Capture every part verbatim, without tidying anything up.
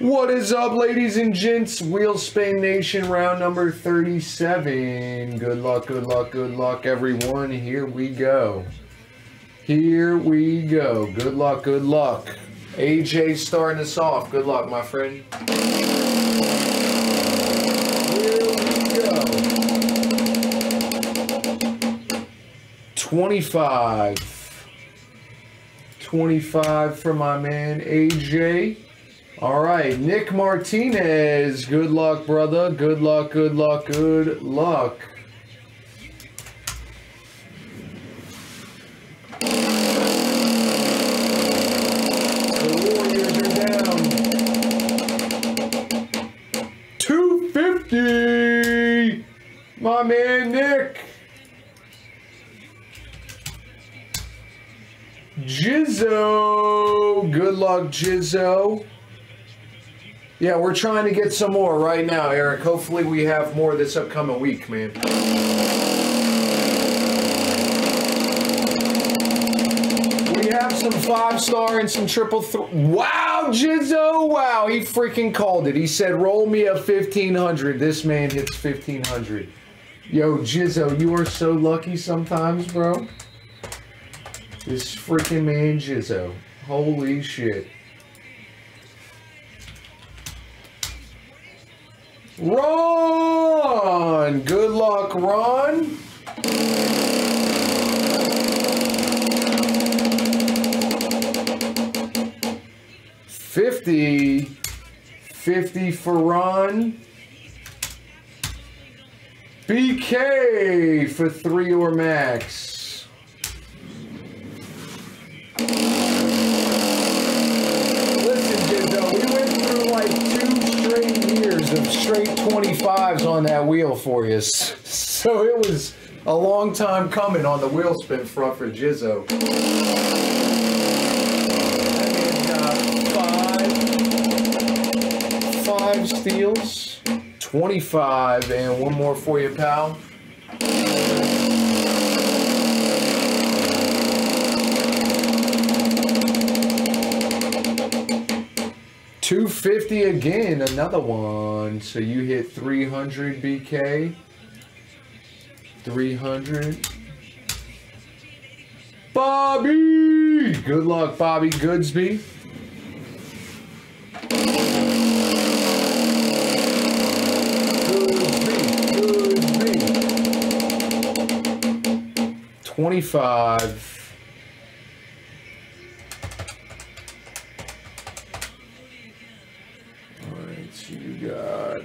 What is up, ladies and gents? Wheel Spin Nation, round number thirty-seven. Good luck, good luck, good luck, everyone. Here we go. Here we go. Good luck, good luck. A J starting us off. Good luck, my friend. Here we go. twenty-five. twenty-five for my man, A J. All right, Nick Martinez. Good luck, brother. Good luck, good luck, good luck. The Warriors are down. two fifty. My man, Nick. Jizzo. Good luck, Jizzo. Yeah, we're trying to get some more right now, Eric. Hopefully we have more this upcoming week, man. We have some five-star and some triple th- Wow, Jizzo! Wow, he freaking called it. He said, roll me a fifteen hundred. This man hits fifteen hundred. Yo, Jizzo, you are so lucky sometimes, bro. This freaking man, Jizzo. Holy shit. Ron! Good luck, Ron. fifty. fifty for Ron. B K for three or max. Straight twenty-fives on that wheel for you. So it was a long time coming on the wheel spin front for Jizzo. Five, five steals, twenty-five, and one more for you, pal. two fifty again, another one. So you hit three hundred, B K. three hundred. Bobby! Good luck, Bobby Goodsby. Goodsby, Goodsby. twenty-five. You got,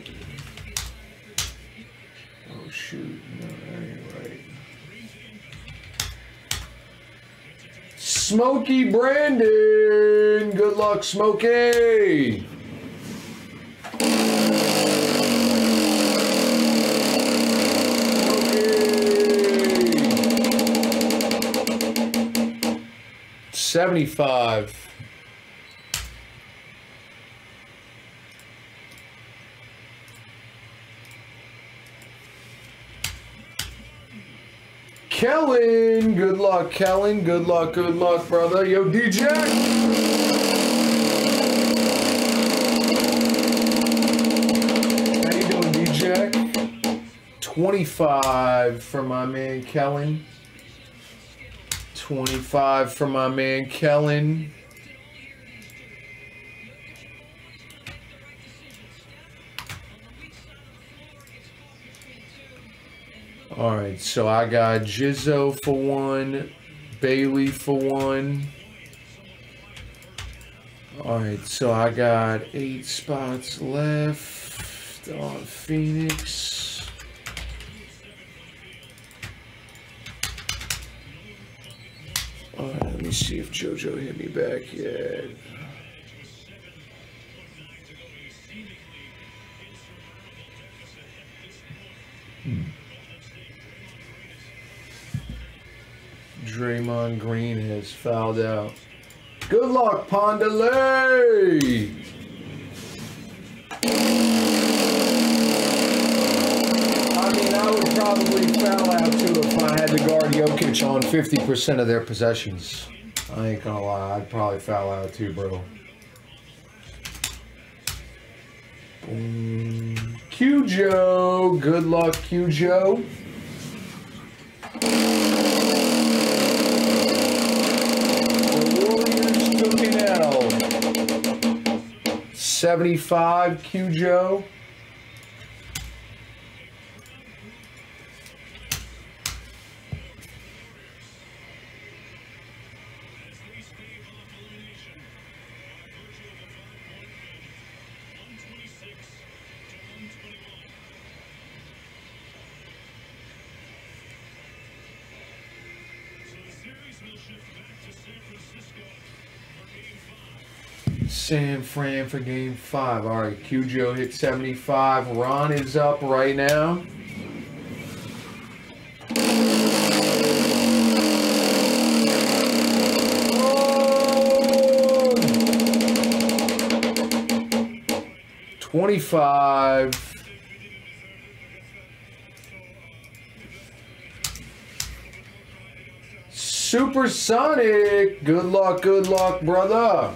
oh shoot, no, anyway. Smokey Brandon, good luck, Smokey. Smokey. seventy-five. Kellen, good luck, Kellen. Good luck, good luck, brother. Yo, D J. How you doing, D J? twenty-five for my man, Kellen. twenty-five for my man, Kellen. All right, so I got Jizzo for one, Bailey for one. All right, so I got eight spots left on Phoenix. All right, let me see if JoJo hit me back yet. Hmm. Draymond Green has fouled out. Good luck, Pondele! I mean, I would probably foul out too if I had to guard Jokic on fifty percent of their possessions. I ain't gonna lie, I'd probably foul out too, bro. And Q Joe. Good luck, Q Joe. Warriors took an L. seventy-five, Q Joe. San Fran for game five. All right, Q Joe hit seventy-five. Ron is up right now. twenty-five. Supersonic. Good luck, good luck, brother.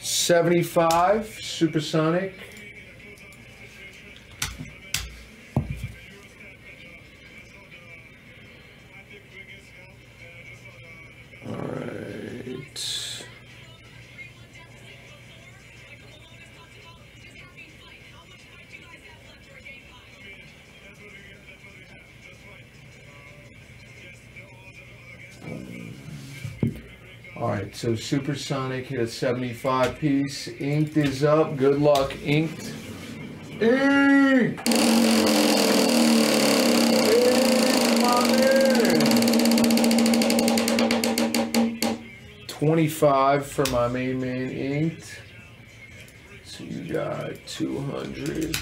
seventy-five, Supersonic. All right. All right, so Supersonic hit a seventy-five piece. Inked is up. Good luck, Inked. Inked! twenty-five for my main man, Inked. So you got two hundred.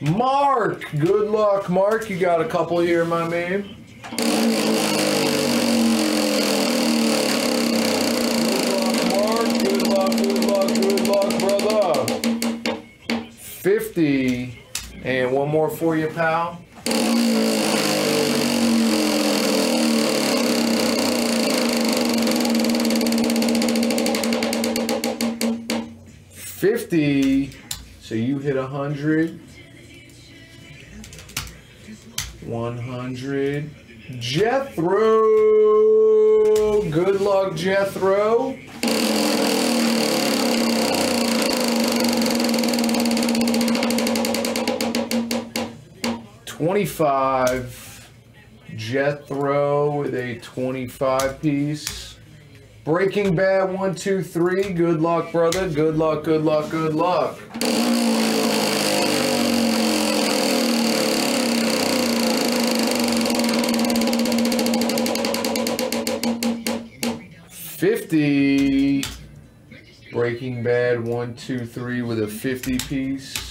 Mark! Good luck, Mark. You got a couple here, my man. fifty, and one more for you, pal. fifty, so you hit one hundred. one hundred. Jethro! Good luck, Jethro. twenty-five, Jethro with a twenty-five piece. Breaking Bad one, two, three. Good luck, brother. Good luck, good luck, good luck. fifty, Breaking Bad one, two, three with a fifty piece.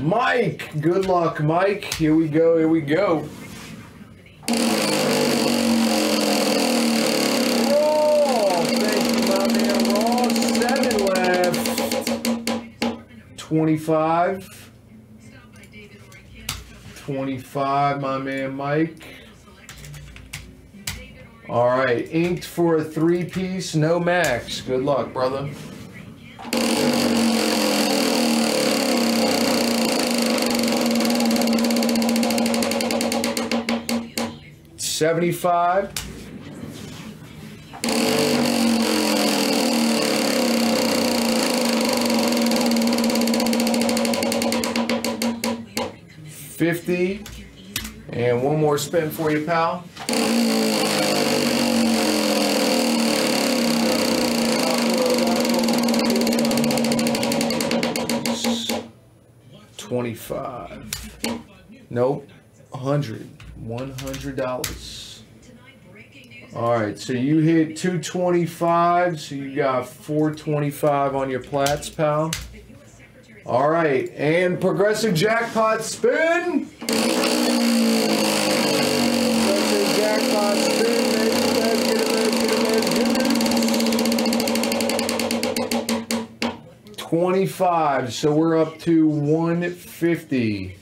Mike, good luck, Mike. Here we go, here we go. Oh, thank you, my man, Raw. Seven left. twenty-five. twenty-five, my man, Mike. All right, inked for a three-piece, no max. Good luck, brother. seventy-five. fifty. And one more spin for you, pal. twenty-five. Nope. one hundred. one hundred dollars. All right, so you hit two twenty-five, so you got four twenty-five on your plats, pal. All right, and progressive jackpot spin. Progressive jackpot spin. twenty-five, so we're up to one fifty.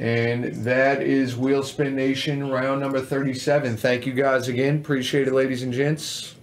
And that is Wheel Spin Nation round number thirty-seven. Thank you guys again. Appreciate it, ladies and gents.